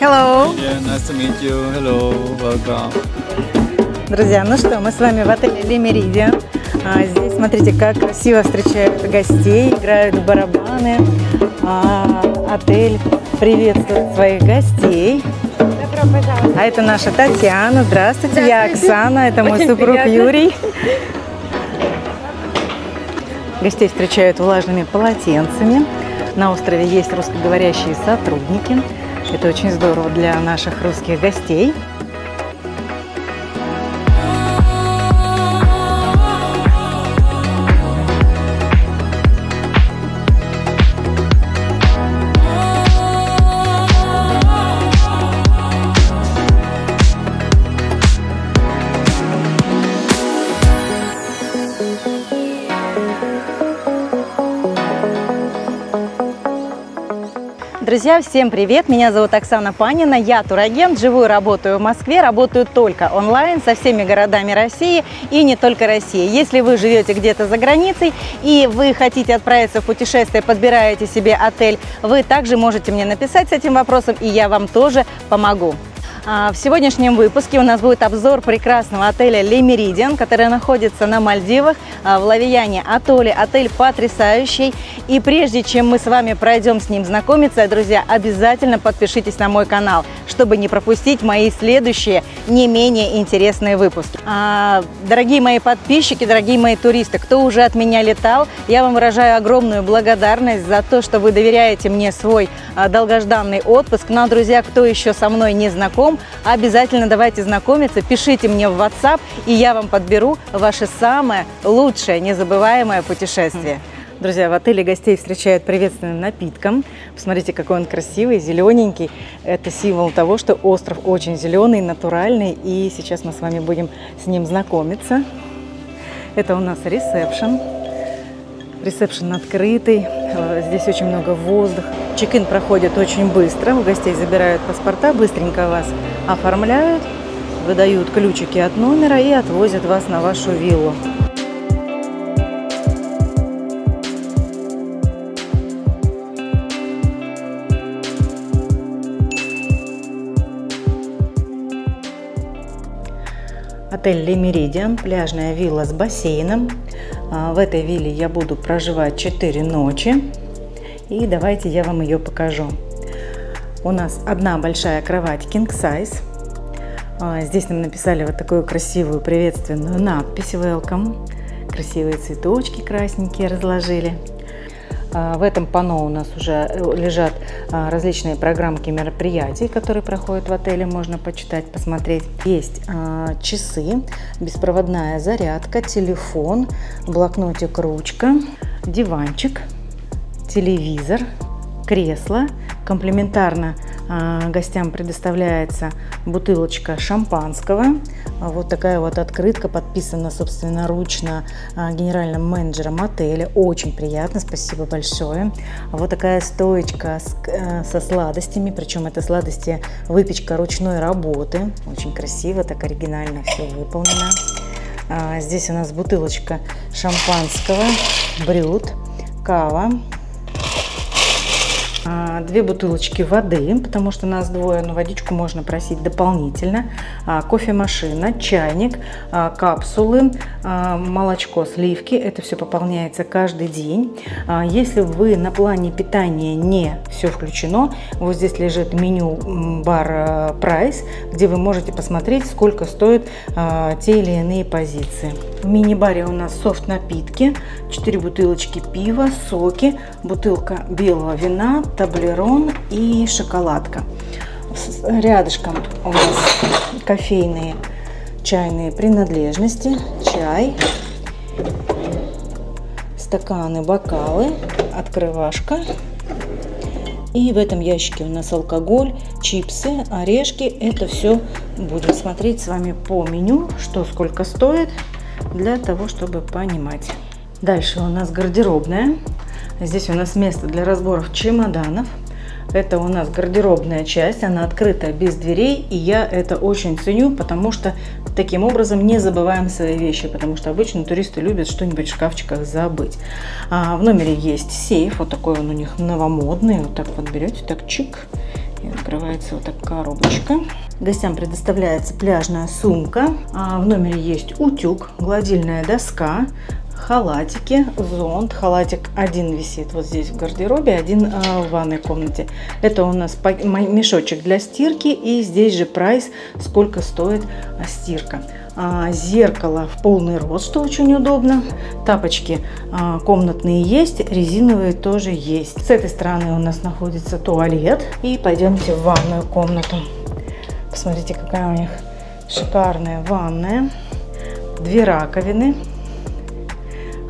Hello. Nice to meet you. Hello. Welcome. Друзья, ну что, мы с вами в отеле Le Méridien. Здесь, смотрите, как красиво встречают гостей, играют в барабаны. Отель приветствует своих гостей. Добро пожаловать. А это наша Татьяна. Здравствуйте, я Оксана, это мой супруг Юрий. Гостей встречают влажными полотенцами. На острове есть русскоговорящие сотрудники. Это очень здорово для наших русских гостей. Друзья, всем привет! Меня зовут Оксана Панина, я турагент, живу и работаю в Москве, работаю только онлайн со всеми городами России и не только России. Если вы живете где-то за границей и вы хотите отправиться в путешествие, подбираете себе отель, вы также можете мне написать с этим вопросом, и я вам тоже помогу. В сегодняшнем выпуске у нас будет обзор прекрасного отеля Le Méridien, который находится на Мальдивах, в Лавиани Атолле. Отель потрясающий. И прежде чем мы с вами пройдем с ним знакомиться, друзья, обязательно подпишитесь на мой канал, чтобы не пропустить мои следующие, не менее интересные выпуски. Дорогие мои подписчики, дорогие мои туристы, кто уже от меня летал, я вам выражаю огромную благодарность за то, что вы доверяете мне свой долгожданный отпуск. Но, друзья, кто еще со мной не знаком, обязательно давайте знакомиться, пишите мне в WhatsApp, и я вам подберу ваше самое лучшее, незабываемое путешествие. Друзья, в отеле гостей встречают приветственным напитком. Посмотрите, какой он красивый, зелененький. Это символ того, что остров очень зеленый, натуральный, и сейчас мы с вами будем с ним знакомиться. Это у нас ресепшн. Ресепшн открытый, здесь очень много воздуха. Чек-ин проходит очень быстро, у гостей забирают паспорта, быстренько вас оформляют, выдают ключики от номера и отвозят вас на вашу виллу. Отель Le Méridien, пляжная вилла с бассейном. В этой вилле я буду проживать 4 ночи. И давайте я вам ее покажу. У нас одна большая кровать King Size. Здесь нам написали вот такую красивую приветственную надпись Welcome. Красивые цветочки красненькие разложили. В этом панно у нас уже лежат различные программки мероприятий, которые проходят в отеле, можно почитать, посмотреть. Есть часы, беспроводная зарядка, телефон, блокнотик, ручка, диванчик, телевизор, кресло. Комплиментарно гостям предоставляется бутылочка шампанского. Вот такая вот открытка, подписана собственноручно генеральным менеджером отеля. Очень приятно, спасибо большое. Вот такая стоечка со сладостями, причем это сладости выпечка ручной работы. Очень красиво, так оригинально все выполнено. Здесь у нас бутылочка шампанского, брют, кава. Две бутылочки воды, потому что нас двое, но водичку можно просить дополнительно. Кофемашина, чайник, капсулы, молочко, сливки. Это все пополняется каждый день. Если вы на плане питания не все включено, вот здесь лежит меню бар прайс, где вы можете посмотреть, сколько стоят те или иные позиции. В мини-баре у нас софт-напитки, 4 бутылочки пива, соки, бутылка белого вина, таблерон и шоколадка. Рядышком у нас кофейные, чайные принадлежности, чай, стаканы, бокалы, открывашка. И в этом ящике у нас алкоголь, чипсы, орешки. Это все будем смотреть с вами по меню, что сколько стоит, для того, чтобы понимать. Дальше у нас гардеробная. Здесь у нас место для разборов чемоданов. Это у нас гардеробная часть, она открыта, без дверей, и я это очень ценю, потому что таким образом не забываем свои вещи, потому что обычно туристы любят что-нибудь в шкафчиках забыть. В номере есть сейф, вот такой он у них новомодный, вот так вот берете, так чик, и открывается вот так коробочка. Гостям предоставляется пляжная сумка, в номере есть утюг, гладильная доска, халатики, зонт. Халатик один висит вот здесь в гардеробе, один в ванной комнате. Это у нас мешочек для стирки, и здесь же прайс, сколько стоит стирка. Зеркало в полный рост, что очень удобно. Тапочки комнатные есть, резиновые тоже есть. С этой стороны у нас находится туалет. И пойдемте в ванную комнату. Посмотрите, какая у них шикарная ванная. Две раковины.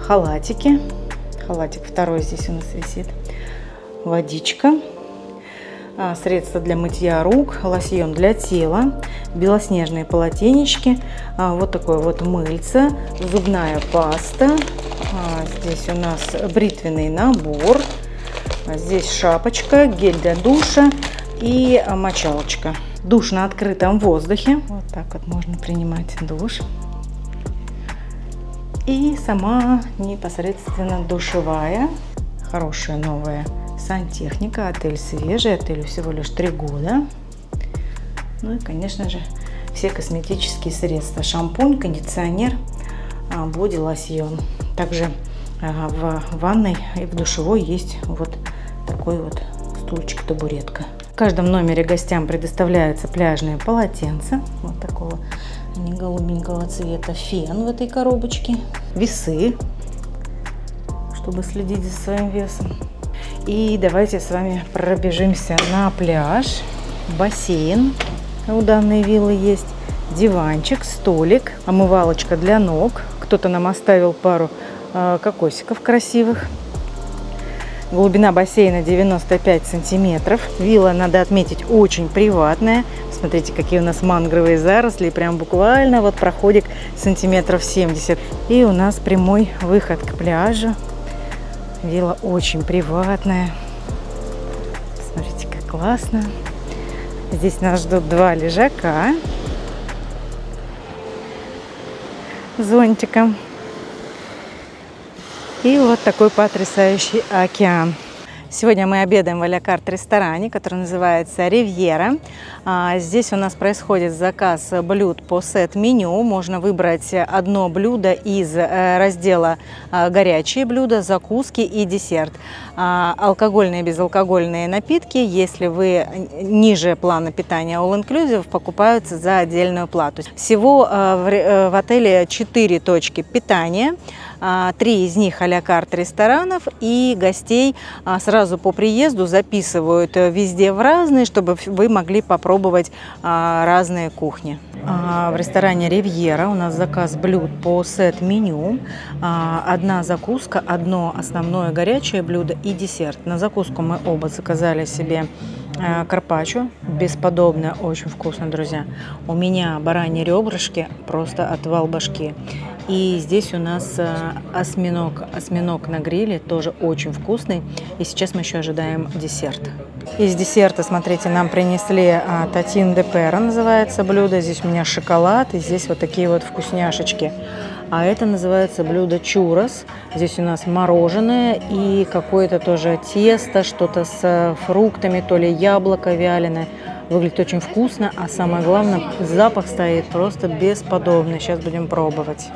Халатики. Халатик второй здесь у нас висит. Водичка. Средства для мытья рук. Лосьон для тела. Белоснежные полотенечки. Вот такое вот мыльце. Зубная паста. Здесь у нас бритвенный набор. Здесь шапочка. Гель для душа. И мочалочка. Душ на открытом воздухе. Вот так вот можно принимать душ. И сама непосредственно душевая. Хорошая новая сантехника. Отель свежий, отелю всего лишь 3 года. Ну и, конечно же, все косметические средства. Шампунь, кондиционер, боди-лосьон. Также в ванной и в душевой есть вот такой вот стульчик-табуретка. В каждом номере гостям предоставляются пляжные полотенца. Вот такого голубенького цвета, фен в этой коробочке, весы, чтобы следить за своим весом. И давайте с вами пробежимся на пляж. Бассейн у данной виллы есть, диванчик, столик, омывалочка для ног. Кто-то нам оставил пару кокосиков красивых. Глубина бассейна 95 сантиметров. Вилла, надо отметить, очень приватная. Смотрите, какие у нас мангровые заросли. Прям буквально вот проходик сантиметров 70. И у нас прямой выход к пляжу. Вилла очень приватная. Смотрите, как классно. Здесь нас ждут 2 лежака. Зонтиком. И вот такой потрясающий океан. Сегодня мы обедаем в а-ля-карт ресторане, который называется «Ривьера». Здесь у нас происходит заказ блюд по сет-меню. Можно выбрать одно блюдо из раздела «Горячие блюда», «Закуски» и «Десерт». Алкогольные и безалкогольные напитки, если вы ниже плана питания all-inclusive, покупаются за отдельную плату. Всего в отеле 4 точки питания. 3 из них а-ля-карт ресторанов, и гостей сразу по приезду записывают везде в разные, чтобы вы могли попробовать разные кухни. В ресторане «Ривьера» у нас заказ блюд по сет-меню. Одна закуска, одно основное горячее блюдо и десерт. На закуску мы оба заказали себе карпаччо. Бесподобное, очень вкусно, друзья. У меня бараньи ребрышки, просто отвал башки. И здесь у нас осьминог на гриле, тоже очень вкусный. И сейчас мы еще ожидаем десерт. Из десерта, смотрите, нам принесли «Татин де Перра» называется блюдо. Здесь у меня шоколад, и здесь вот такие вот вкусняшечки. А это называется блюдо «Чурос». Здесь у нас мороженое и какое-то тоже тесто, что-то с фруктами, то ли яблоко вяленое. Выглядит очень вкусно, а самое главное, запах стоит просто бесподобный. Сейчас будем пробовать.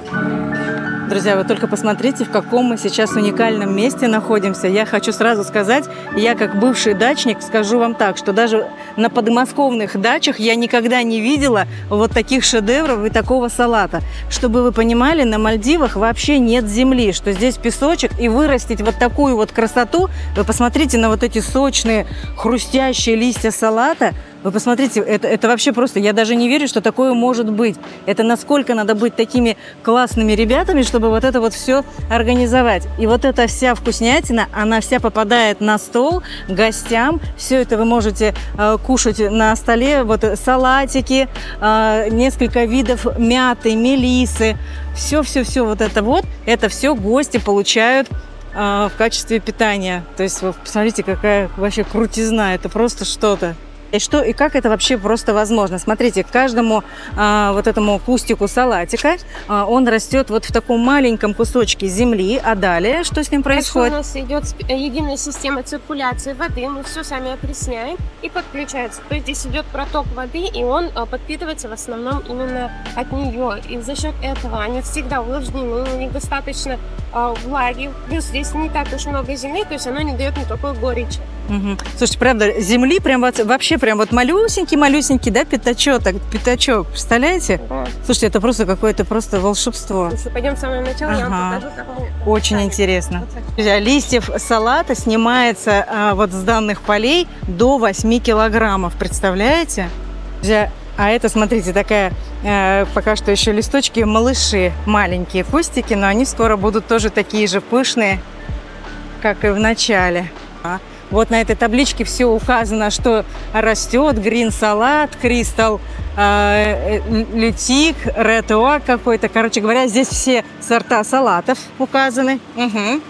Друзья, вы только посмотрите, в каком мы сейчас уникальном месте находимся. Я хочу сразу сказать, я как бывший дачник скажу вам так, что даже на подмосковных дачах я никогда не видела вот таких шедевров и такого салата. Чтобы вы понимали, на Мальдивах вообще нет земли, что здесь песочек, и вырастить вот такую вот красоту. Вы посмотрите на вот эти сочные, хрустящие листья салата. Вы посмотрите, это вообще просто, я даже не верю, что такое может быть. Это насколько надо быть такими классными ребятами, чтобы вот это вот все организовать. И вот эта вся вкуснятина, она вся попадает на стол гостям. Все это вы можете кушать на столе. Вот салатики, несколько видов мяты, мелисы. Все-все-все вот это все гости получают в качестве питания. То есть вы посмотрите, какая вообще крутизна, это просто что-то. И что и как это вообще просто возможно? Смотрите, к каждому вот этому кустику салатика он растет вот в таком маленьком кусочке земли, а далее что с ним происходит? Дальше у нас идет единая система циркуляции воды, мы все сами опресняем и подключается. То есть здесь идет проток воды, и он подпитывается в основном именно от нее. И за счет этого они всегда увлажнены, у них достаточно влаги. Плюс здесь не так уж много земли, то есть оно не дает никакой горечи. Угу. Слушайте, правда, земли прям вообще прям вот малюсенький-малюсенький, да, пятачок, представляете? Да. Слушайте, это просто какое-то просто волшебство. Если пойдем с самого начала, я вам покажу, как мы... Очень интересно. Друзья, листьев салата снимается вот с данных полей до 8 килограммов, представляете? Друзья, а это, смотрите, такая пока что еще листочки, малыши, маленькие кустики, но они скоро будут тоже такие же пышные, как и в начале. Вот на этой табличке все указано, что растет: грин салат, кристалл, лютик, ред оак какой-то. Короче говоря, здесь все сорта салатов указаны. Угу.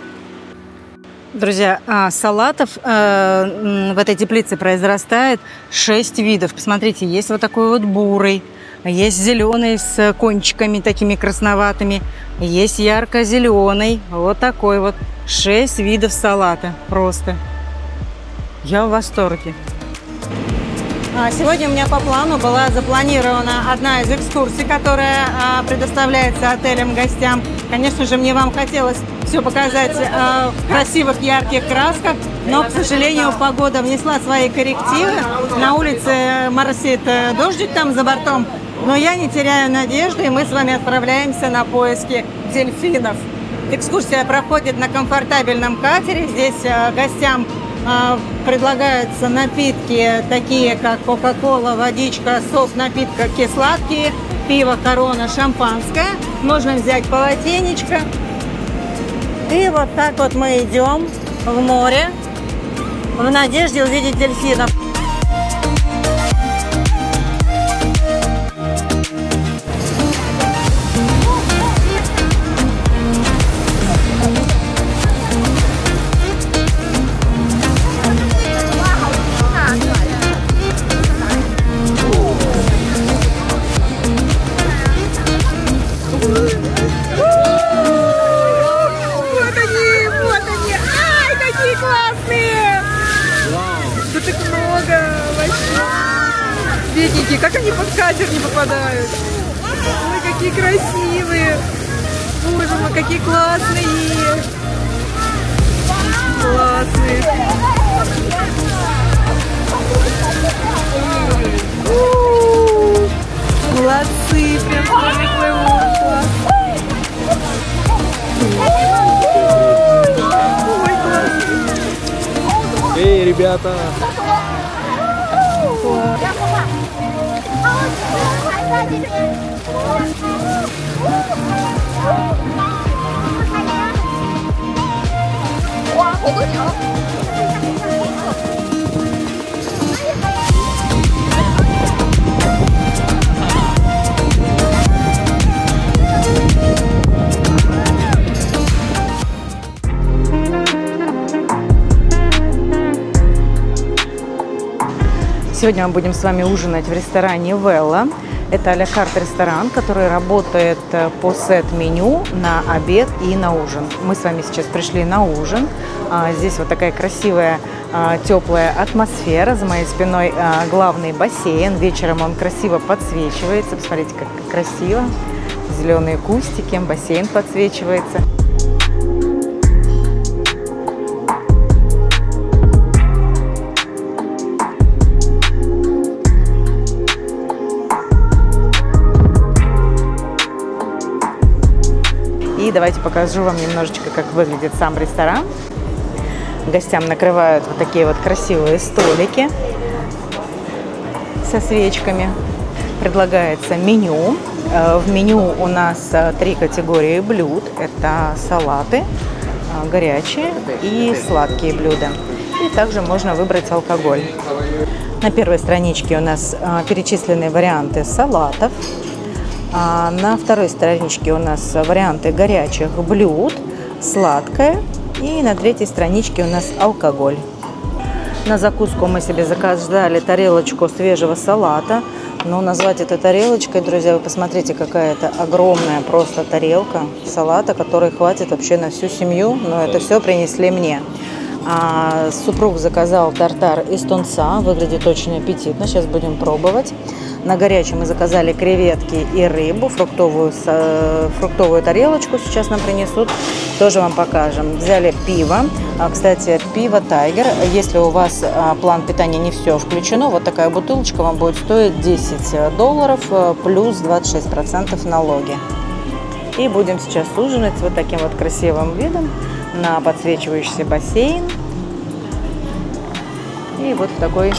Друзья, салатов в этой теплице произрастает 6 видов. Посмотрите, есть вот такой вот бурый, есть зеленый с кончиками такими красноватыми, есть ярко-зеленый, вот такой вот. 6 видов салата просто. Я в восторге. Сегодня у меня по плану была запланирована одна из экскурсий, которая предоставляется отелем гостям. Конечно же, мне вам хотелось все показать в красивых, ярких красках, но, к сожалению, погода внесла свои коррективы. На улице моросит дождик там за бортом, но я не теряю надежды, и мы с вами отправляемся на поиски дельфинов. Экскурсия проходит на комфортабельном катере. Здесь гостям предлагаются напитки, такие как кока-кола, водичка, сок, напитка кисладкие, пиво, корона, шампанское. Можно взять полотенечко. И вот так вот мы идем в море в надежде увидеть дельфинов. Как они под катер не попадают? Ой, какие красивые! Боже мой, какие классные! Классные! Молодцы! Прям классные! Эй, ребята! Сегодня мы будем с вами ужинать в ресторане Vella. Это а-ля-карт ресторан, который работает по сет-меню на обед и на ужин. Мы с вами сейчас пришли на ужин. Здесь вот такая красивая, теплая атмосфера. За моей спиной главный бассейн. Вечером он красиво подсвечивается. Посмотрите, как красиво. Зеленые кустики, бассейн подсвечивается. Давайте покажу вам немножечко, как выглядит сам ресторан. Гостям накрывают вот такие вот красивые столики со свечками. Предлагается меню. В меню у нас 3 категории блюд. Это салаты, горячие и сладкие блюда. И также можно выбрать алкоголь. На первой страничке у нас перечислены варианты салатов. А на второй страничке у нас варианты горячих блюд, сладкое И на третьей страничке у нас алкоголь. На закуску мы себе заказали тарелочку свежего салата. Но назвать это тарелочкой, друзья, вы посмотрите, какая это огромная просто тарелка салата, которой хватит вообще на всю семью. Но это все принесли мне. А супруг заказал тартар из тунца. Выглядит очень аппетитно. Сейчас будем пробовать. На горячем мы заказали креветки и рыбу. Фруктовую тарелочку сейчас нам принесут. Тоже вам покажем. Взяли пиво. Кстати, пиво Тайгер. Если у вас план питания не все включено, вот такая бутылочка вам будет стоить $10 плюс 26% налоги. И будем сейчас ужинать с вот таким вот красивым видом на подсвечивающийся бассейн. И вот в такой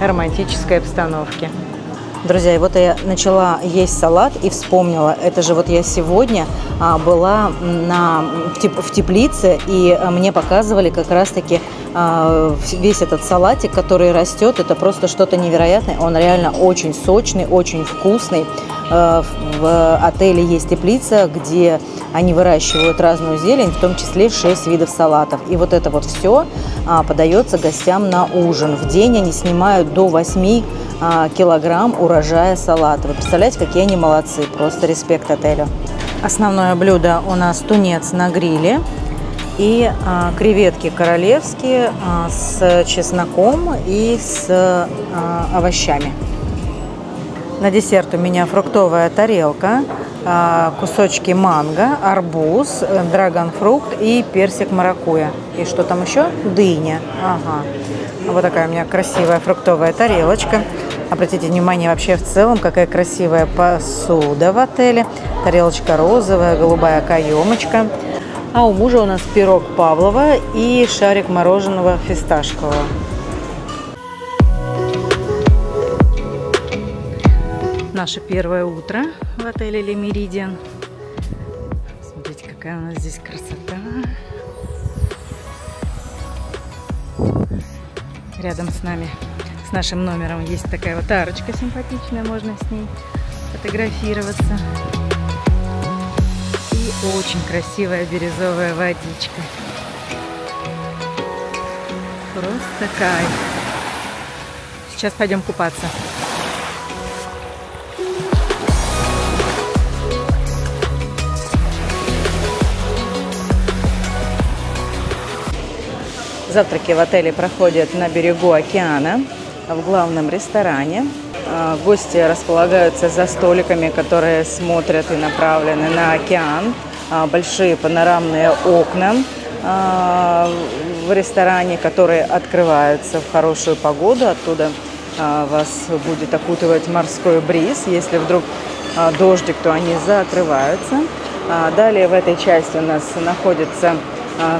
романтической обстановке. Друзья, и вот я начала есть салат и вспомнила, это же вот я сегодня была в теплице, и мне показывали как раз-таки весь этот салатик, который растет. Это просто что-то невероятное, он реально очень сочный, очень вкусный. В отеле есть теплица, где они выращивают разную зелень, в том числе 6 видов салатов. И вот это вот все подается гостям на ужин. В день они снимают до 8 килограмм урожая салата. Вы представляете, какие они молодцы. Просто респект отелю. Основное блюдо у нас тунец на гриле. И креветки королевские с чесноком и с овощами. На десерт у меня фруктовая тарелка, кусочки манго, арбуз, драгонфрукт и персик маракуйя. И что там еще? Дыня. Ага. Вот такая у меня красивая фруктовая тарелочка. Обратите внимание вообще в целом, какая красивая посуда в отеле. Тарелочка розовая, голубая каемочка. А у мужа у нас пирог Павлова и шарик мороженого фисташкового. Наше первое утро в отеле Le Méridien. Смотрите, какая у нас здесь красота. Рядом с нами, с нашим номером, есть такая вот арочка симпатичная, можно с ней фотографироваться. И очень красивая бирюзовая водичка. Просто кайф. Сейчас пойдем купаться. Завтраки в отеле проходят на берегу океана, в главном ресторане. Гости располагаются за столиками, которые смотрят и направлены на океан. Большие панорамные окна в ресторане, которые открываются в хорошую погоду. Оттуда вас будет окутывать морской бриз. Если вдруг дождик, то они закрываются. Далее в этой части у нас находится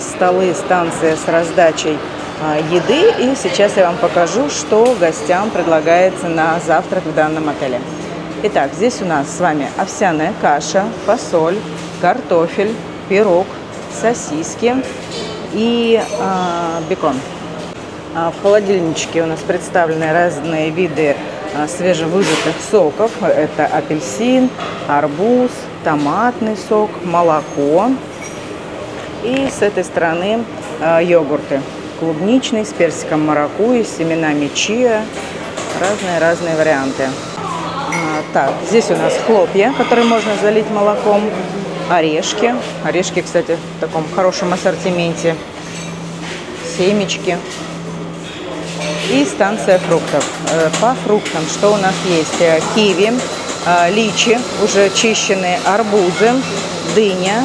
столы, станция с раздачей еды. И сейчас я вам покажу, что гостям предлагается на завтрак в данном отеле. Итак, здесь у нас с вами овсяная каша, фасоль, картофель, пирог, сосиски и бекон. В холодильничке у нас представлены разные виды свежевыжатых соков. Это апельсин, арбуз, томатный сок, молоко. И с этой стороны йогурты. Клубничный, с персиком маракуйи, с семенами чиа. Разные-разные варианты. Так, здесь у нас хлопья, которые можно залить молоком. Орешки. Орешки, кстати, в таком хорошем ассортименте. Семечки. И станция фруктов. По фруктам что у нас есть? Киви, личи, уже чищенные арбузы, дыня,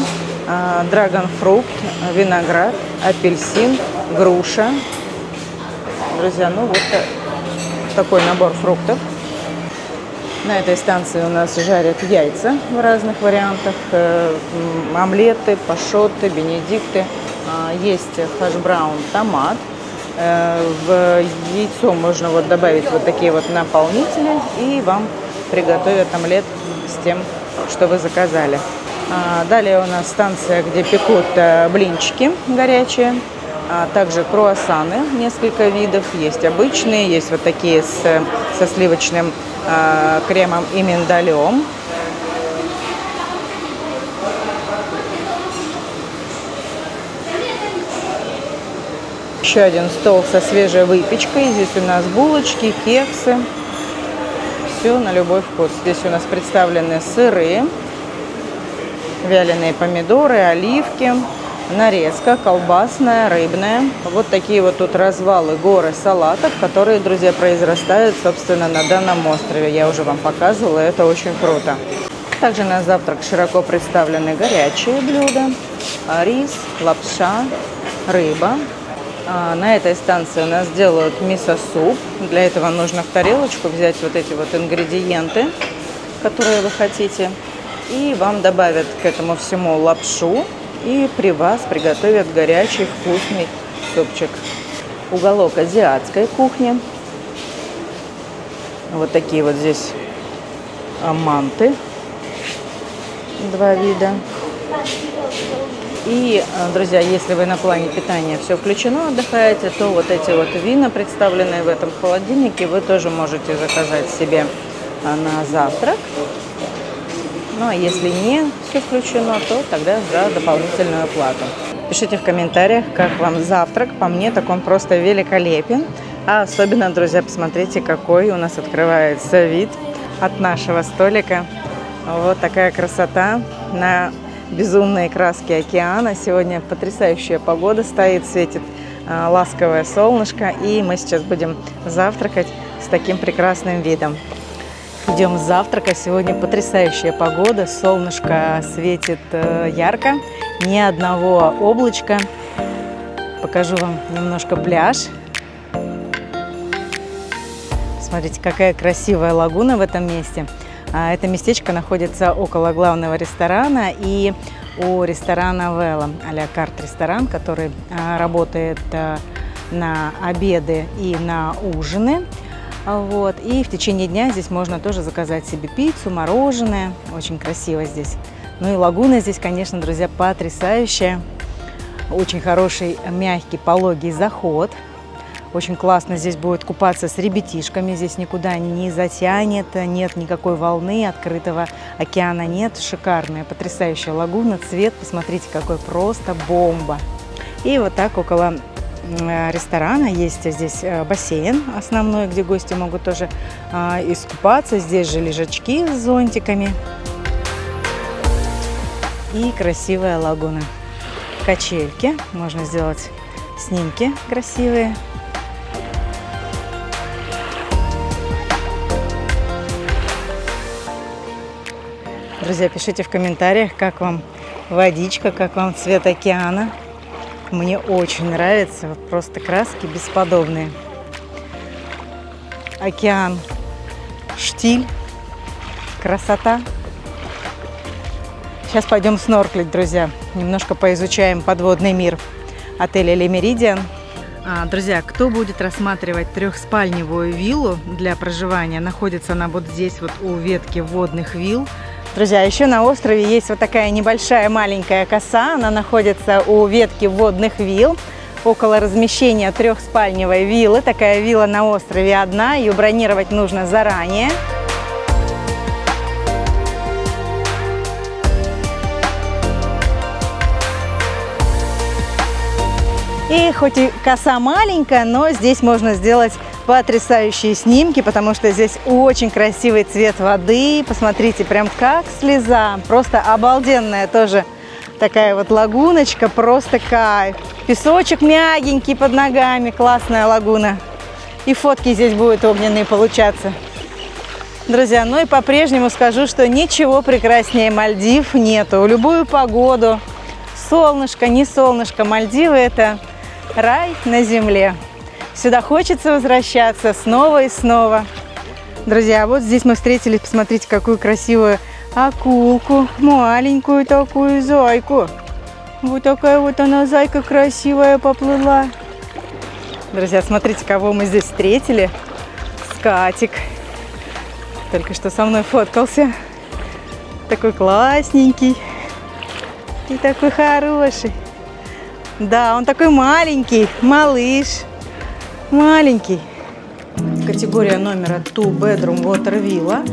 драгонфрукт, виноград, апельсин, груша. Друзья, ну вот такой набор фруктов. На этой станции у нас жарят яйца в разных вариантах. Омлеты, пашоты, бенедикты. Есть хашбраун томат. В яйцо можно вот добавить вот такие вот наполнители. И вам приготовят омлет с тем, что вы заказали. Далее у нас станция, где пекут блинчики горячие, также круассаны, несколько видов. Есть обычные, есть вот такие со сливочным кремом и миндалем. еще один стол со свежей выпечкой. Здесь у нас булочки, кексы. Все на любой вкус. Здесь у нас представлены сыры, вяленые помидоры, оливки, нарезка колбасная, рыбная. Вот такие вот тут развалы, горы салатов, которые, друзья, произрастают, собственно, на данном острове. Я уже вам показывала, это очень круто. Также на завтрак широко представлены горячие блюда, рис, лапша, рыба. На этой станции у нас делают мисо-суп. Для этого нужно в тарелочку взять вот эти вот ингредиенты, которые вы хотите. И вам добавят к этому всему лапшу. И при вас приготовят горячий вкусный супчик. Уголок азиатской кухни. Вот такие вот здесь манты. Два вида. И, друзья, если вы на плане питания все включено, отдыхаете, то вот эти вот вина, представленные в этом холодильнике, вы тоже можете заказать себе на завтрак. Ну, а если не все включено, то тогда за дополнительную плату. Пишите в комментариях, как вам завтрак. По мне, так он просто великолепен. А особенно, друзья, посмотрите, какой у нас открывается вид от нашего столика. Вот такая красота на безумные краски океана. Сегодня потрясающая погода стоит, светит ласковое солнышко. И мы сейчас будем завтракать с таким прекрасным видом. Идем с завтрака. Сегодня потрясающая погода. Солнышко светит ярко. Ни одного облачка. Покажу вам немножко пляж. Смотрите, какая красивая лагуна в этом месте. Это местечко находится около главного ресторана и у ресторана Vella, а-ля карт-ресторан, который работает на обеды и на ужины. Вот. И в течение дня здесь можно тоже заказать себе пиццу, мороженое. Очень красиво здесь. Ну и лагуна здесь, конечно, друзья, потрясающая. Очень хороший, мягкий, пологий заход. Очень классно здесь будет купаться с ребятишками. Здесь никуда не затянет, нет никакой волны, открытого океана нет. Шикарная, потрясающая лагуна, цвет, посмотрите, какой просто бомба. И вот так около ресторана есть здесь бассейн основной, где гости могут тоже искупаться. Здесь же лежачки с зонтиками и красивая лагуна. Качельки, можно сделать снимки красивые. Друзья, пишите в комментариях, как вам водичка, как вам цвет океана. Мне очень нравится, вот просто краски бесподобные. Океан, штиль, красота. Сейчас пойдем снорклить, друзья. Немножко поизучаем подводный мир отеля Le Méridien. Друзья, кто будет рассматривать трехспальневую виллу для проживания, находится она вот здесь, вот у ветки водных вилл. Друзья, еще на острове есть вот такая небольшая маленькая коса. Она находится у ветки водных вилл, около размещения трехспальневой виллы. Такая вилла на острове одна, ее бронировать нужно заранее. И хоть и коса маленькая, но здесь можно сделать потрясающие снимки, потому что здесь очень красивый цвет воды. Посмотрите, прям как слеза. Просто обалденная тоже такая вот лагуночка. Просто кайф. Песочек мягенький под ногами. Классная лагуна. И фотки здесь будут огненные получаться. Друзья, ну и по-прежнему скажу, что ничего прекраснее Мальдив нету. Любую погоду. Солнышко, не солнышко. Мальдивы – это рай на земле. Сюда хочется возвращаться снова и снова. Друзья, вот здесь мы встретились, посмотрите, какую красивую акулку, маленькую такую зайку. Вот такая вот она, зайка красивая, поплыла. Друзья, смотрите, кого мы здесь встретили. Скатик. Только что со мной фоткался. Такой классненький. И такой хороший. Да, он такой маленький, малыш. Маленький. Категория номера 2 bedroom water вилла.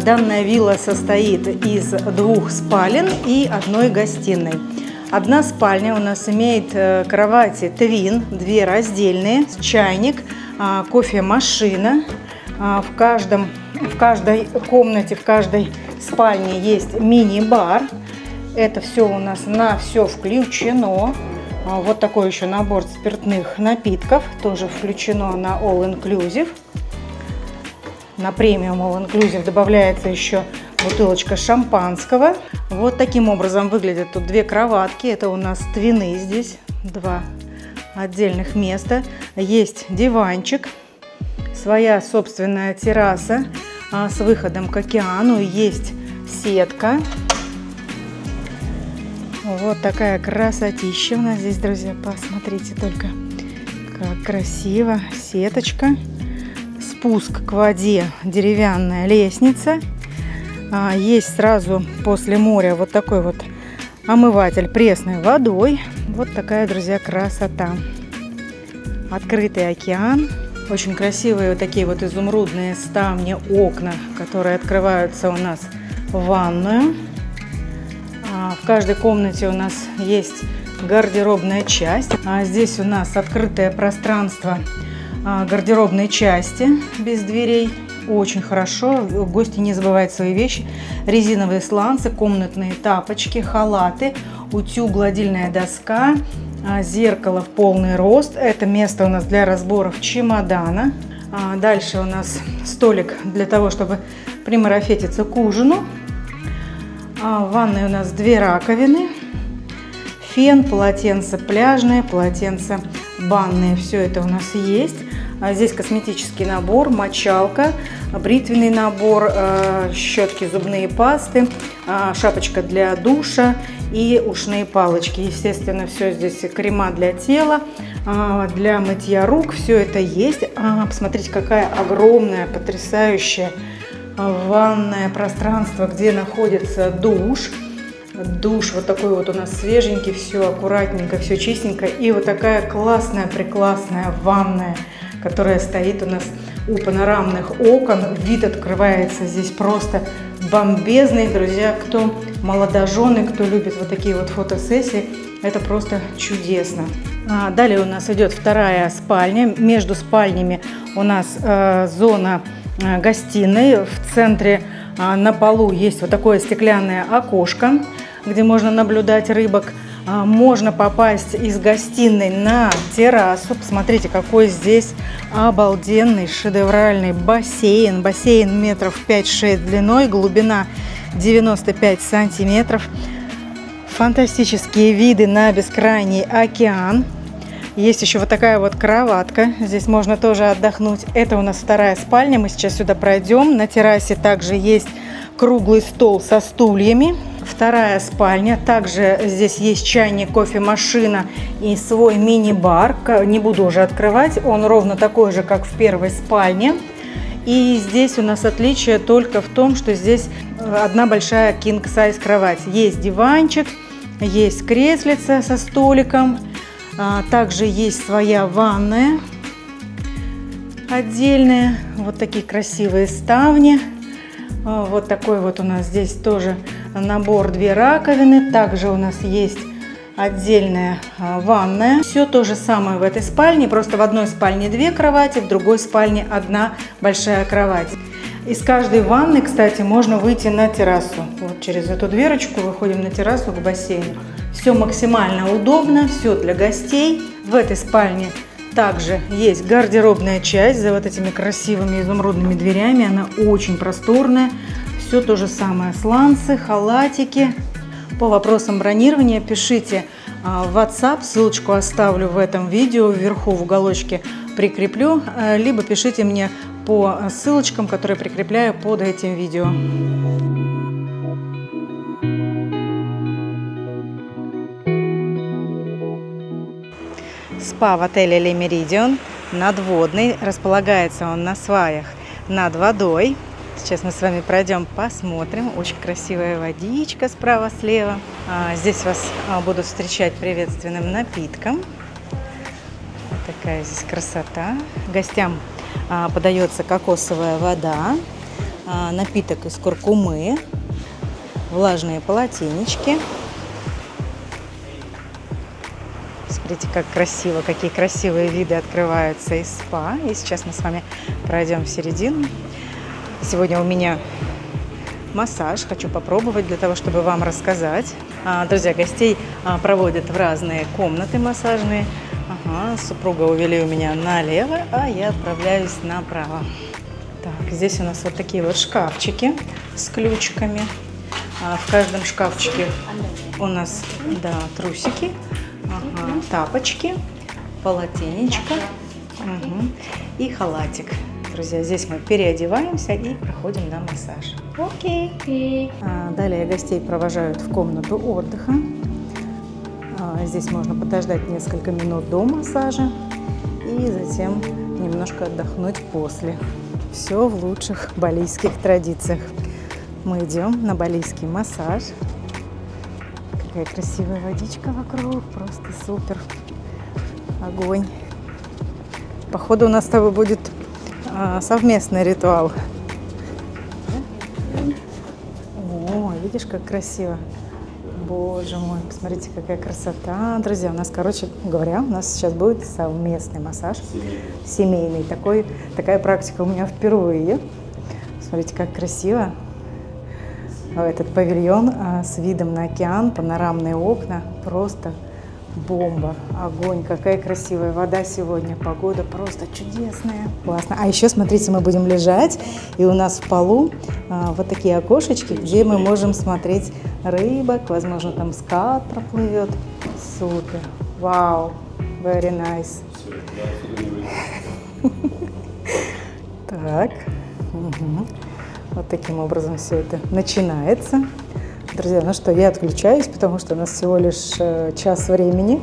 Данная вилла состоит из двух спален и одной гостиной. Одна спальня у нас имеет кровати твин, две раздельные, чайник, кофемашина. В каждой комнате, в каждой спальне есть мини-бар. Это все у нас на все включено. Вот такой еще набор спиртных напитков. Тоже включено на All Inclusive. На премиум All Inclusive добавляется еще бутылочка шампанского. Вот таким образом выглядят тут две кроватки. Это у нас твины здесь. Два отдельных места. Есть диванчик. Своя собственная терраса с выходом к океану. Есть сетка. Вот такая красотища у нас здесь, друзья. Посмотрите только, как красиво. Сеточка. Спуск к воде. Деревянная лестница. Есть сразу после моря вот такой вот омыватель пресной водой. Вот такая, друзья, красота. Открытый океан. Очень красивые вот такие вот изумрудные ставни, окна, которые открываются у нас в ванную. В каждой комнате у нас есть гардеробная часть. Здесь у нас открытое пространство гардеробной части без дверей. Очень хорошо. Гости не забывают свои вещи. Резиновые сланцы, комнатные тапочки, халаты, утюг, гладильная доска, зеркало в полный рост. Это место у нас для разборов чемодана. Дальше у нас столик для того, чтобы примарафетиться к ужину. В ванной у нас две раковины. Фен, полотенце пляжное, полотенце банное. Все это у нас есть. Здесь косметический набор, мочалка, бритвенный набор, щетки, зубные пасты, шапочка для душа и ушные палочки. Естественно, все здесь крема для тела, для мытья рук, все это есть. Посмотрите, какая огромная, потрясающая ванное пространство, где находится душ. Душ вот такой вот у нас свеженький, все аккуратненько, все чистенько. И вот такая классная-преклассная ванная, которая стоит у нас у панорамных окон. Вид открывается здесь просто бомбезный. Друзья, кто молодожены, кто любит вот такие вот фотосессии, это просто чудесно. Далее у нас идет вторая спальня. Между спальнями у нас зона гостиной. В центре на полу есть вот такое стеклянное окошко, где можно наблюдать рыбок. Можно попасть из гостиной на террасу. Посмотрите, какой здесь обалденный шедевральный бассейн. Бассейн метров 5-6 длиной, глубина 95 сантиметров. Фантастические виды на бескрайний океан. Есть еще вот такая вот кроватка. Здесь можно тоже отдохнуть. Это у нас вторая спальня. Мы сейчас сюда пройдем. На террасе также есть круглый стол со стульями. Вторая спальня. Также здесь есть чайник, кофемашина и свой мини-бар. Не буду уже открывать. Он ровно такой же, как в первой спальне. И здесь у нас отличие только в том, что здесь одна большая кинг-сайз кровать. Есть диванчик, есть креслица со столиком. Также есть своя ванная отдельная, вот такие красивые ставни, вот такой вот у нас здесь тоже набор, две раковины, также у нас есть отдельная ванная. Все то же самое в этой спальне, просто в одной спальне две кровати, в другой спальне одна большая кровать. Из каждой ванны, кстати, можно выйти на террасу. Вот через эту дверочку выходим на террасу к бассейну. Все максимально удобно, все для гостей. В этой спальне также есть гардеробная часть за вот этими красивыми изумрудными дверями. Она очень просторная. Все то же самое. Сланцы, халатики. По вопросам бронирования пишите в WhatsApp. Ссылочку оставлю в этом видео. Вверху в уголочке прикреплю. Либо пишите мне по ссылочкам, которые прикрепляю под этим видео. Спа в отеле Le Méridien надводный. Располагается он на сваях над водой. Сейчас мы с вами пройдем, посмотрим. Очень красивая водичка справа-слева. Здесь вас буду встречать приветственным напитком. Вот такая здесь красота. Гостям подается кокосовая вода, напиток из куркумы, влажные полотенечки. Смотрите, как красиво, какие красивые виды открываются из спа. И сейчас мы с вами пройдем в середину. Сегодня у меня массаж. Хочу попробовать для того, чтобы вам рассказать. Друзья, гостей проводят в разные комнаты массажные. Ага, супруга увели у меня налево, а я отправляюсь направо. Так, здесь у нас вот такие вот шкафчики с ключиками. В каждом шкафчике у нас, да, трусики, ага, тапочки, полотенечко, угу, и халатик. Друзья, здесь мы переодеваемся и проходим на массаж. Окей. Далее гостей провожают в комнату отдыха. Здесь можно подождать несколько минут до массажа и затем немножко отдохнуть после. Все в лучших балийских традициях. Мы идем на балийский массаж. Какая красивая водичка вокруг, просто супер. Огонь. Походу у нас с тобой будет совместный ритуал. О, видишь, как красиво. Боже мой, посмотрите, какая красота. Друзья, у нас, короче говоря, у нас сейчас будет совместный массаж. Семейный. Такая практика у меня впервые. Смотрите, как красиво. Этот павильон с видом на океан, панорамные окна. Просто бомба, огонь. Какая красивая вода сегодня. Погода просто чудесная. Классно. А еще, смотрите, мы будем лежать. И у нас в полу вот такие окошечки, где мы можем смотреть рыбок, возможно, там скат проплывет. Супер. Вау. Very nice. Так. Угу. Вот таким образом все это начинается. Друзья, ну что, я отключаюсь, потому что у нас всего лишь час времени.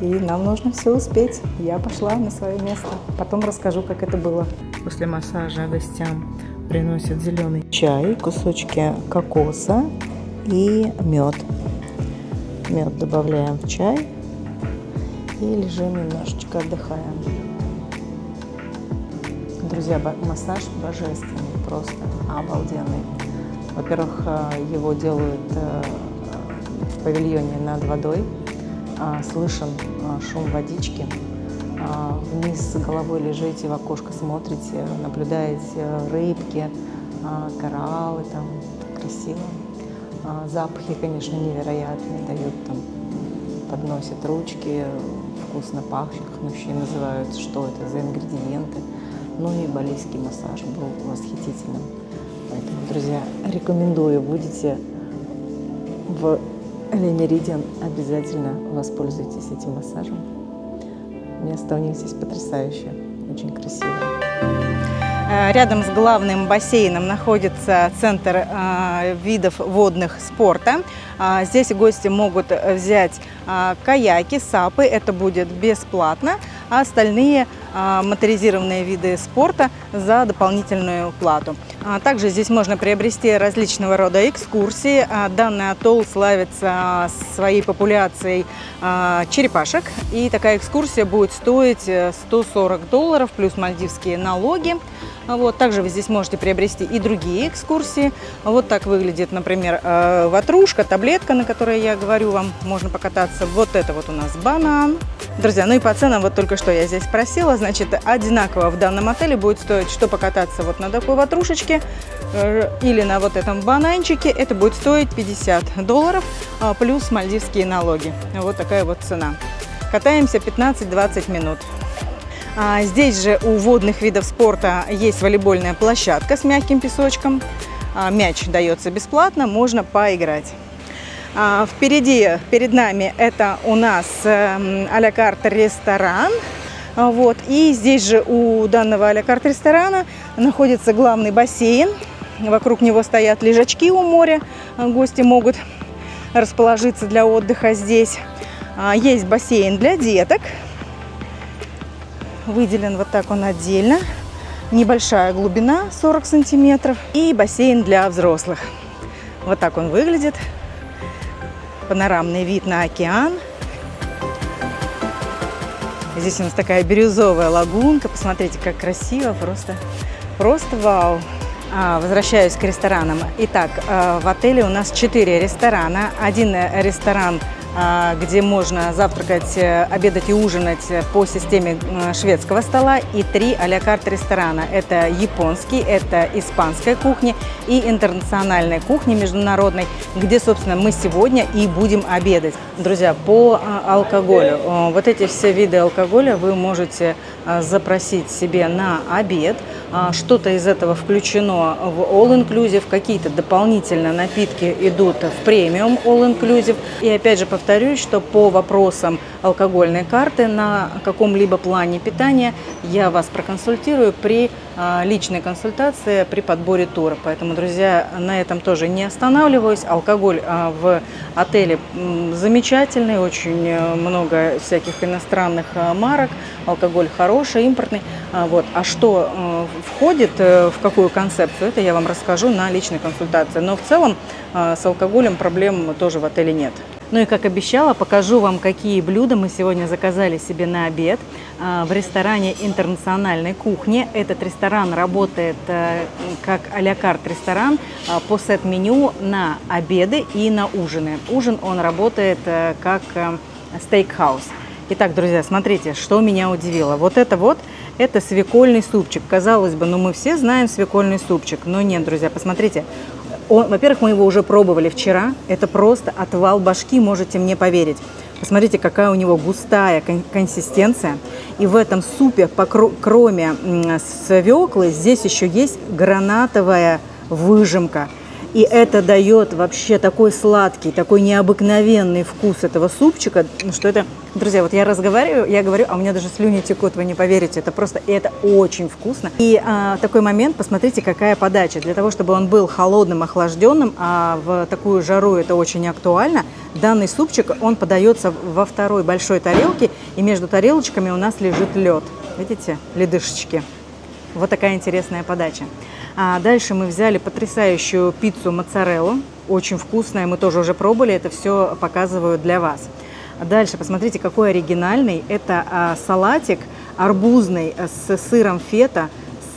И нам нужно все успеть. Я пошла на свое место. Потом расскажу, как это было. После массажа гостям приносят зеленый чай, кусочки кокоса и мед. Мед добавляем в чай и лежим немножечко, отдыхаем. Друзья, массаж божественный, просто обалденный. Во-первых, его делают в павильоне над водой. Слышен шум водички. Вниз головой лежите, в окошко смотрите, наблюдаете рыбки, кораллы, там красиво. Запахи, конечно, невероятные дают, там подносят ручки, вкусно пахнет, хнущие называют, что это за ингредиенты. Ну и балийский массаж был восхитительным. Поэтому, друзья, рекомендую, будете в Ле Меридиан, обязательно воспользуйтесь этим массажем. Место у них здесь потрясающее, очень красивое. Рядом с главным бассейном находится центр видов водных спорта. Здесь гости могут взять каяки, сапы, это будет бесплатно, а остальные моторизированные виды спорта за дополнительную плату. Также здесь можно приобрести различного рода экскурсии. Данный атолл славится своей популяцией черепашек, и такая экскурсия будет стоить $140 плюс мальдивские налоги. Вот, также вы здесь можете приобрести и другие экскурсии. Вот так выглядит, например, ватрушка, таблетка, на которой я говорю вам, можно покататься. Вот это вот у нас банан. Друзья, ну и по ценам, вот только что я здесь просила, значит, одинаково в данном отеле будет стоить, что покататься вот на такой ватрушечке или на вот этом бананчике, это будет стоить $50 плюс мальдивские налоги. Вот такая вот цена. Катаемся 15-20 минут. Здесь же у водных видов спорта есть волейбольная площадка с мягким песочком. Мяч дается бесплатно, можно поиграть. Перед нами это у нас а-ля карт ресторан. Вот. И здесь же у данного а-ля карт ресторана находится главный бассейн. Вокруг него стоят лежачки у моря. Гости могут расположиться для отдыха здесь. Есть бассейн для деток. Выделен вот так он отдельно. Небольшая глубина, 40 сантиметров. И бассейн для взрослых. Вот так он выглядит. Панорамный вид на океан. Здесь у нас такая бирюзовая лагунка. Посмотрите, как красиво. Просто вау. Возвращаюсь к ресторанам. Итак, в отеле у нас 4 ресторана. Один ресторан где можно завтракать, обедать и ужинать по системе шведского стола, и 3 а-ля карт ресторана. Это японский, это испанская кухня и интернациональная кухня международной, где, собственно, мы сегодня и будем обедать. Друзья, по алкоголю. Вот эти все виды алкоголя вы можете запросить себе на обед. Что-то из этого включено в all-inclusive, какие-то дополнительно напитки идут в премиум all-inclusive. И опять же повторюсь, что по вопросам алкогольной карты на каком-либо плане питания я вас проконсультирую при личной консультации, при подборе тура. Поэтому, друзья, на этом тоже не останавливаюсь. Алкоголь в отеле замечательный, очень много всяких иностранных марок, алкоголь хороший, импортный. Вот. А что входит, в какую концепцию, это я вам расскажу на личной консультации. Но в целом с алкоголем проблем тоже в отеле нет. Ну и, как обещала, покажу вам, какие блюда мы сегодня заказали себе на обед в ресторане интернациональной кухни. Этот ресторан работает как а-ля карт ресторан по сет-меню на обеды и на ужины. Ужин он работает как стейкхаус. Итак, друзья, смотрите, что меня удивило. Это свекольный супчик. Казалось бы, ну мы все знаем свекольный супчик. Но нет, друзья, посмотрите. Во-первых, мы его уже пробовали вчера. Это просто отвал башки, можете мне поверить. Посмотрите, какая у него густая консистенция. И в этом супе, кроме свеклы, здесь еще есть гранатовая выжимка. И это дает вообще такой сладкий, такой необыкновенный вкус этого супчика, что это... Друзья, вот я разговариваю, я говорю, а у меня даже слюни текут, вы не поверите, это просто, это очень вкусно. И такой момент, посмотрите, какая подача. Для того, чтобы он был холодным, охлажденным, а в такую жару это очень актуально, данный супчик, он подается во второй большой тарелке, и между тарелочками у нас лежит лед. Видите, ледышечки. Вот такая интересная подача. А дальше мы взяли потрясающую пиццу моцареллу. Очень вкусная, мы тоже уже пробовали, это все показываю для вас. Дальше посмотрите, какой оригинальный. Это салатик арбузный с сыром фета,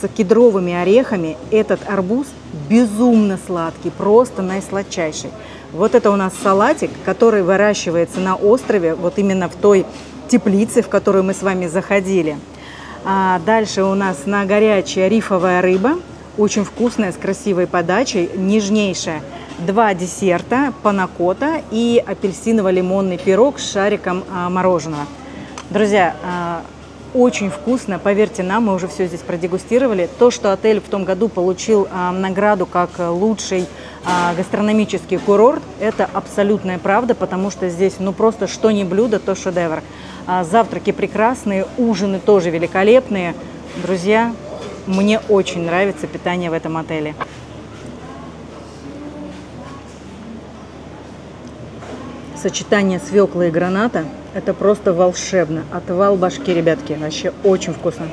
с кедровыми орехами. Этот арбуз безумно сладкий, просто наисладчайший. Вот это у нас салатик, который выращивается на острове, вот именно в той теплице, в которую мы с вами заходили. А дальше у нас на горячая рифовая рыба, очень вкусная, с красивой подачей, нежнейшая. 2 десерта, панакота и апельсиново-лимонный пирог с шариком мороженого. Друзья, очень вкусно, поверьте нам, мы уже все здесь продегустировали. То, что отель в том году получил награду как лучший гастрономический курорт, это абсолютная правда, потому что здесь ну просто что ни блюдо, то шедевр. Завтраки прекрасные, ужины тоже великолепные. Друзья, мне очень нравится питание в этом отеле. Сочетание свеклы и граната – это просто волшебно. Отвал башки, ребятки, вообще очень вкусно.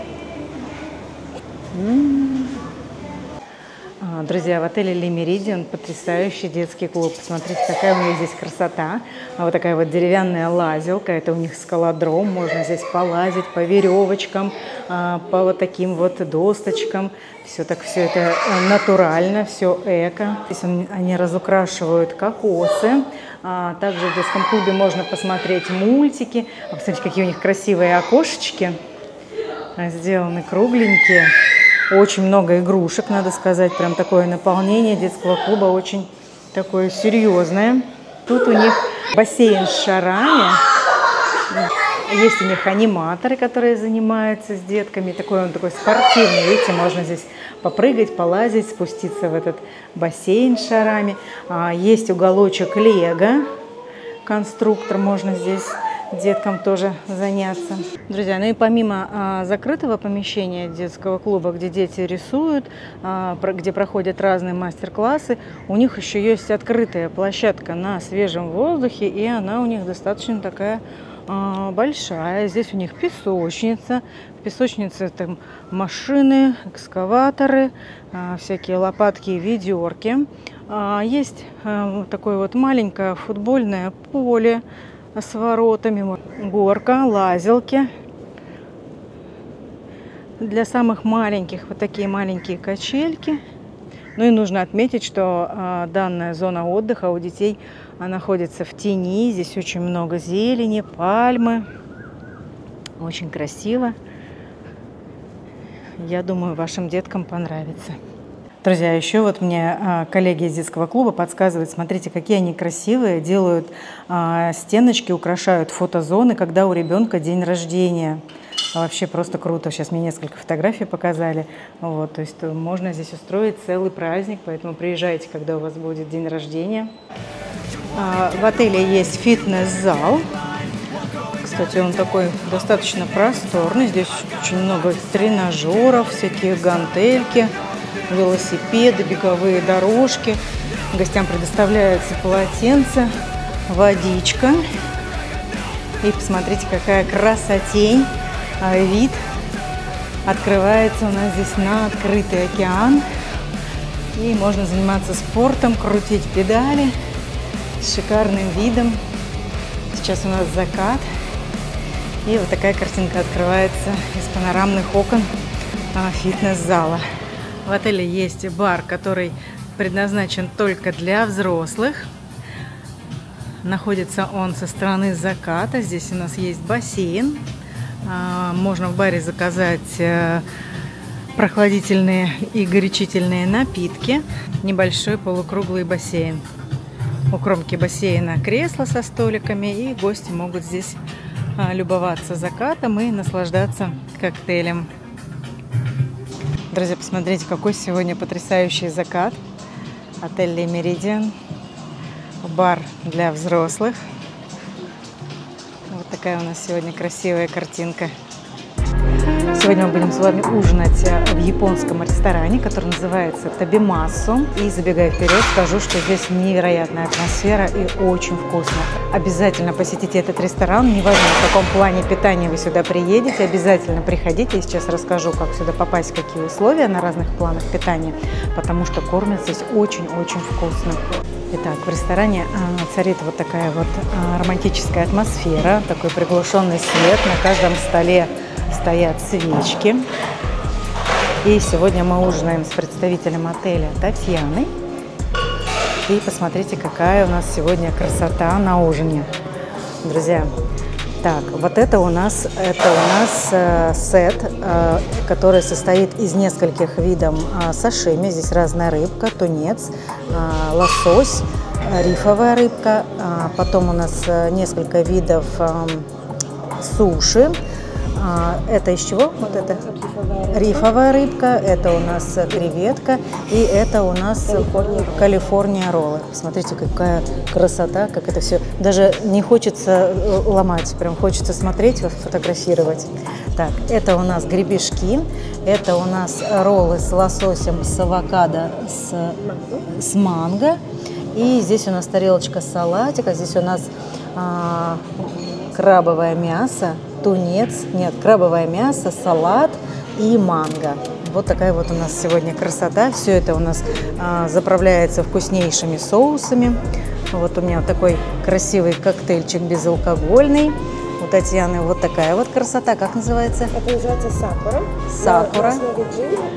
Друзья, в отеле Le Méridien потрясающий детский клуб. Смотрите, какая у них здесь красота. Вот такая вот деревянная лазилка. Это у них скалодром. Можно здесь полазить по веревочкам, по вот таким вот досточкам. Все так, все это натурально, все эко. Здесь они разукрашивают кокосы. Также в детском клубе можно посмотреть мультики. Посмотрите, какие у них красивые окошечки. Сделаны кругленькие. Очень много игрушек, надо сказать, прям такое наполнение детского клуба очень такое серьезное. Тут у них бассейн с шарами, есть у них аниматоры, которые занимаются с детками, такой он такой спортивный, видите, можно здесь попрыгать, полазить, спуститься в этот бассейн с шарами. Есть уголочек лего, конструктор, можно здесь... деткам тоже заняться. Друзья, ну и помимо закрытого помещения детского клуба, где дети рисуют, где проходят разные мастер-классы, у них еще есть открытая площадка на свежем воздухе, и она у них достаточно такая большая. Здесь у них песочница. В песочнице там машины, экскаваторы, всякие лопатки и ведерки. Есть такое вот маленькое футбольное поле с воротами, горка, лазилки. Для самых маленьких вот такие маленькие качельки. Ну и нужно отметить, что данная зона отдыха у детей находится в тени. Здесь очень много зелени, пальмы. Очень красиво. Я думаю, вашим деткам понравится. Друзья, еще вот мне коллеги из детского клуба подсказывают, смотрите, какие они красивые, делают стеночки, украшают фотозоны, когда у ребенка день рождения. Вообще просто круто. Сейчас мне несколько фотографий показали. Вот, то есть можно здесь устроить целый праздник, поэтому приезжайте, когда у вас будет день рождения. В отеле есть фитнес-зал. Кстати, он такой достаточно просторный. Здесь очень много тренажеров, всякие гантельки, велосипеды, беговые дорожки. Гостям предоставляются полотенца, водичка. И посмотрите, какая красотень. Вид открывается у нас здесь на открытый океан. И можно заниматься спортом, крутить педали с шикарным видом. Сейчас у нас закат. И вот такая картинка открывается из панорамных окон фитнес-зала. В отеле есть бар, который предназначен только для взрослых. Находится он со стороны заката. Здесь у нас есть бассейн. Можно в баре заказать прохладительные и горячительные напитки. Небольшой полукруглый бассейн. У кромки бассейна кресла со столиками, и гости могут здесь любоваться закатом и наслаждаться коктейлем. Друзья, посмотрите, какой сегодня потрясающий закат. Отель Le Méridien. Бар для взрослых. Вот такая у нас сегодня красивая картинка. Сегодня мы будем с вами ужинать в японском ресторане, который называется Табимасу. И забегая вперед, скажу, что здесь невероятная атмосфера и очень вкусно. Обязательно посетите этот ресторан, неважно, в каком плане питания вы сюда приедете, обязательно приходите. Я сейчас расскажу, как сюда попасть, какие условия на разных планах питания, потому что кормят здесь очень-очень вкусно. Итак, в ресторане царит вот такая вот романтическая атмосфера, такой приглушенный свет. На каждом столе стоят свечки. И сегодня мы ужинаем с представителем отеля Татьяной. И посмотрите, какая у нас сегодня красота на ужине. Друзья, так, вот это у нас сет, который состоит из нескольких видов сашими. Здесь разная рыбка, тунец, лосось, рифовая рыбка. Потом у нас несколько видов суши. Это из чего? Вот это рифовая рыбка, это у нас креветка, и это у нас Калифорния роллы. Смотрите, какая красота, как это все. Даже не хочется ломать, прям хочется смотреть, фотографировать. Так, это у нас гребешки, это у нас роллы с лососем, с авокадо, с манго. И здесь у нас тарелочка салатика, здесь у нас крабовое мясо. Тунец, нет, крабовое мясо, салат и манго. Вот такая вот у нас сегодня красота. Все это у нас заправляется вкуснейшими соусами. Вот у меня вот такой красивый коктейльчик безалкогольный. У Татьяны вот такая вот красота. Как называется? Это называется сакура. Сакура.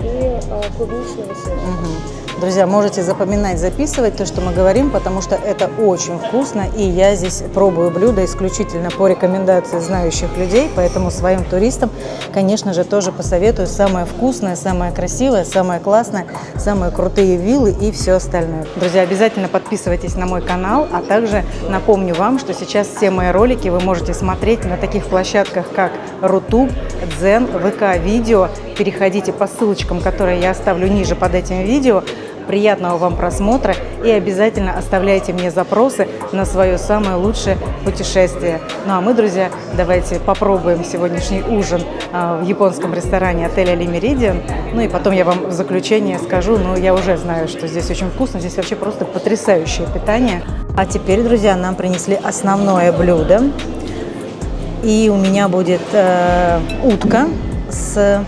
И клубничного сыра. Угу. Друзья, можете запоминать, записывать то, что мы говорим, потому что это очень вкусно. И я здесь пробую блюда исключительно по рекомендации знающих людей. Поэтому своим туристам, конечно же, тоже посоветую самое вкусное, самое красивое, самое классное, самые крутые виллы и все остальное. Друзья, обязательно подписывайтесь на мой канал. А также напомню вам, что сейчас все мои ролики вы можете смотреть на таких площадках, как Рутуб, Дзен, ВК, Видео. Переходите по ссылочкам, которые я оставлю ниже под этим видео. Приятного вам просмотра и обязательно оставляйте мне запросы на свое самое лучшее путешествие. Ну а мы, друзья, давайте попробуем сегодняшний ужин в японском ресторане отеля Le Méridien. Ну и потом я вам в заключение скажу, но я уже знаю, что здесь очень вкусно, здесь вообще просто потрясающее питание. А теперь, друзья, нам принесли основное блюдо. И у меня будет утка со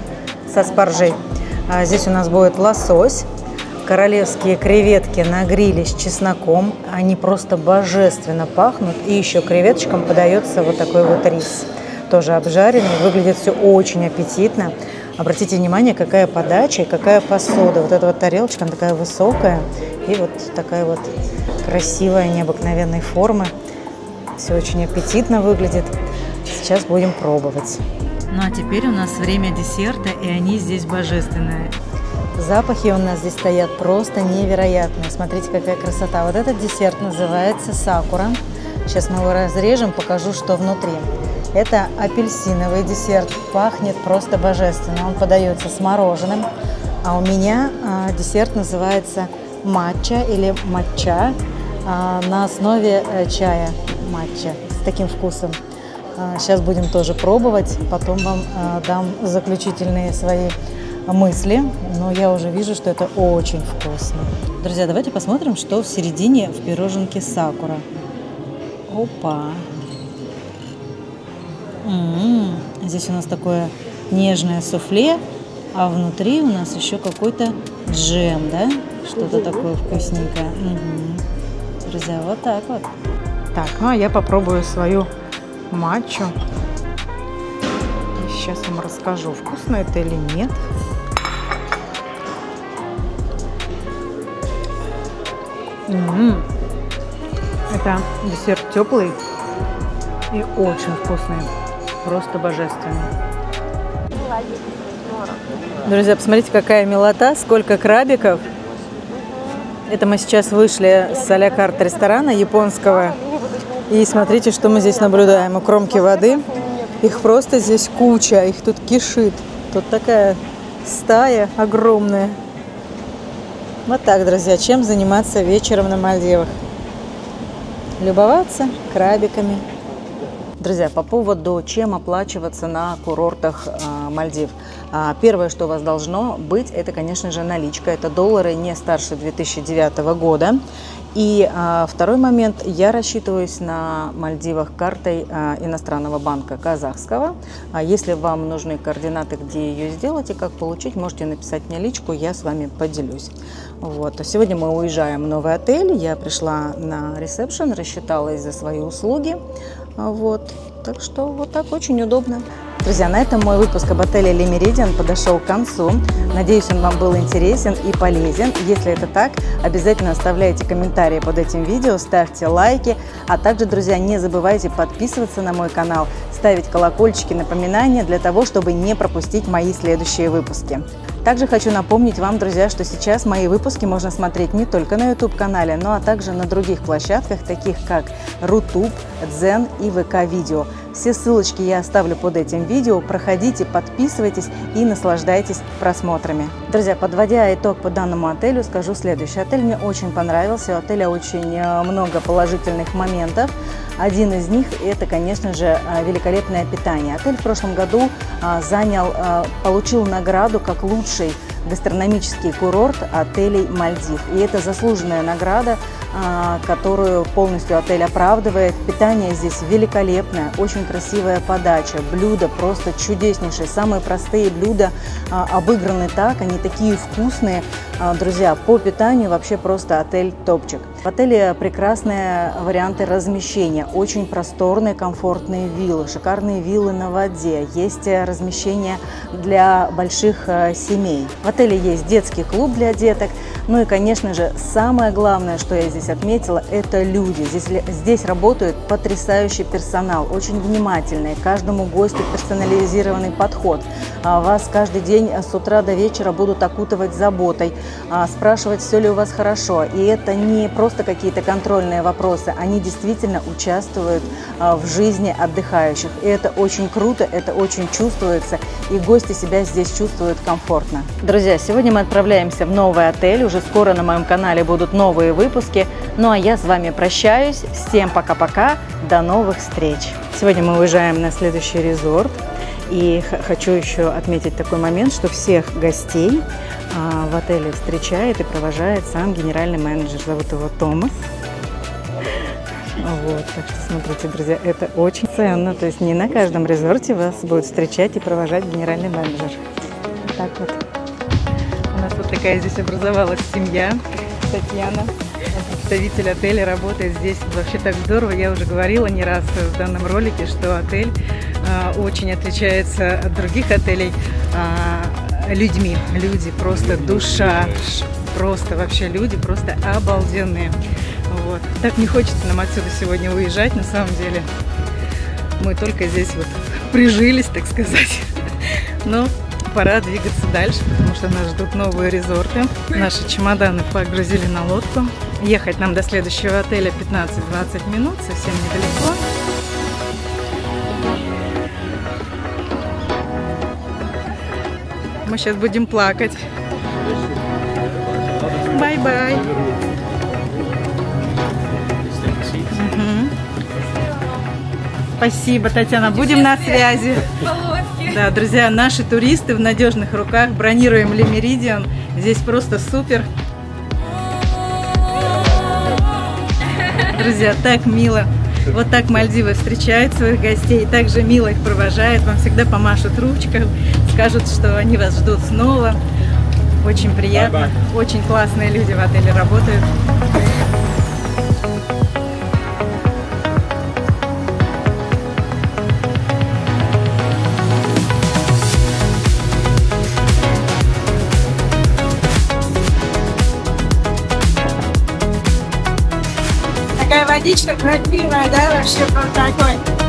спаржей. А здесь у нас будет лосось, королевские креветки на гриле с чесноком. Они просто божественно пахнут. И еще креветочкам подается вот такой вот рис. Тоже обжаренный. Выглядит все очень аппетитно. Обратите внимание, какая подача и какая посуда. Вот эта вот тарелочка, она такая высокая и вот такая вот красивая, необыкновенной формы. Все очень аппетитно выглядит. Сейчас будем пробовать. Ну а теперь у нас время десерта, и они здесь божественные. Запахи у нас здесь стоят просто невероятные. Смотрите, какая красота. Вот этот десерт называется сакура. Сейчас мы его разрежем, покажу, что внутри. Это апельсиновый десерт, пахнет просто божественно. Он подается с мороженым. А у меня десерт называется матча или матча на основе чая матча с таким вкусом. Сейчас будем тоже пробовать, потом вам дам заключительные свои мысли, но я уже вижу, что это очень вкусно. Друзья, давайте посмотрим, что в середине в пироженке сакура. Опа! Здесь у нас такое нежное суфле, а внутри у нас еще какой-то джем, да? Что-то такое вкусненькое. Друзья, вот так вот. Так, ну а я попробую свою матчу. И сейчас вам расскажу, вкусно это или нет. Это десерт теплый и очень вкусный, просто божественный. Друзья, посмотрите, какая милота, сколько крабиков. Это мы сейчас вышли с а-ля карт ресторана японского. И смотрите, что мы здесь наблюдаем. У кромки воды их просто здесь куча, их тут кишит. Тут такая стая огромная. Вот так, друзья, чем заниматься вечером на Мальдивах. Любоваться крабиками. Друзья, по поводу, чем оплачиваться на курортах Мальдив. Первое, что у вас должно быть, это, конечно же, наличка. Это доллары не старше 2009 года. И второй момент. Я рассчитываюсь на Мальдивах картой иностранного банка казахского. Если вам нужны координаты, где ее сделать и как получить, можете написать мне личку, я с вами поделюсь. Вот. Сегодня мы уезжаем в новый отель. Я пришла на ресепшн, рассчиталась за свои услуги. Вот. Так что вот так очень удобно. Друзья, на этом мой выпуск об отеле Le Méridien подошел к концу. Надеюсь, он вам был интересен и полезен. Если это так, обязательно оставляйте комментарии под этим видео, ставьте лайки. А также, друзья, не забывайте подписываться на мой канал, ставить колокольчики, напоминания для того, чтобы не пропустить мои следующие выпуски. Также хочу напомнить вам, друзья, что сейчас мои выпуски можно смотреть не только на YouTube-канале, но а также на других площадках, таких как Рутуб, Дзен и ВК-видео. Все ссылочки я оставлю под этим видео. Проходите, подписывайтесь и наслаждайтесь просмотрами. Друзья, подводя итог по данному отелю, скажу следующее. Отель мне очень понравился. У отеля очень много положительных моментов. Один из них – это, конечно же, великолепное питание. Отель в прошлом году получил награду как лучший гастрономический курорт отелей Мальдив. И это заслуженная награда, которую полностью отель оправдывает. Питание здесь великолепное, очень красивая подача, блюда просто чудеснейшие. Самые простые блюда обыграны так, они такие вкусные. Друзья, по питанию вообще просто отель топчик. В отеле прекрасные варианты размещения, очень просторные, комфортные виллы, шикарные виллы на воде, есть размещение для больших семей. В отеле есть детский клуб для деток, ну и, конечно же, самое главное, что я здесь отметила, это люди. Здесь работает потрясающий персонал, очень внимательный, каждому гостю персонализированный подход. Вас каждый день с утра до вечера будут окутывать заботой, спрашивать, все ли у вас хорошо. И это не просто какие-то контрольные вопросы, они действительно участвуют в жизни отдыхающих. И это очень круто, это очень чувствуется, и гости себя здесь чувствуют комфортно. Друзья, сегодня мы отправляемся в новый отель, уже скоро на моем канале будут новые выпуски. Ну а я с вами прощаюсь, всем пока-пока, до новых встреч. Сегодня мы уезжаем на следующий резорт. И хочу еще отметить такой момент, что всех гостей в отеле встречает и провожает сам генеральный менеджер. Зовут его Томас. Вот, так что смотрите, друзья, это очень ценно. То есть не на каждом резорте вас будет встречать и провожать генеральный менеджер. Так вот. У нас вот такая здесь образовалась семья. Татьяна, представитель отеля, работает здесь. Вообще так здорово. Я уже говорила не раз в данном ролике, что отель очень отличается от других отелей людьми. Люди просто душа, просто вообще люди просто обалденные. Вот. Так не хочется нам отсюда сегодня уезжать, на самом деле. Мы только здесь вот прижились, так сказать. Но пора двигаться дальше, потому что нас ждут новые резорты. Наши чемоданы погрузили на лодку. Ехать нам до следующего отеля 15-20 минут, совсем недалеко. Мы сейчас будем плакать. Бай-бай. Спасибо, Татьяна. Будем на связи. Да, друзья, наши туристы в надежных руках. Бронируем Ле Меридиан. Здесь просто супер. Друзья, так мило. Вот так Мальдивы встречают своих гостей. Также мило их провожают. Вам всегда помашут ручкой. Скажут, что они вас ждут снова. Очень приятно. Очень классные люди в отеле работают. Водичка красивая, да, вообще вот такой.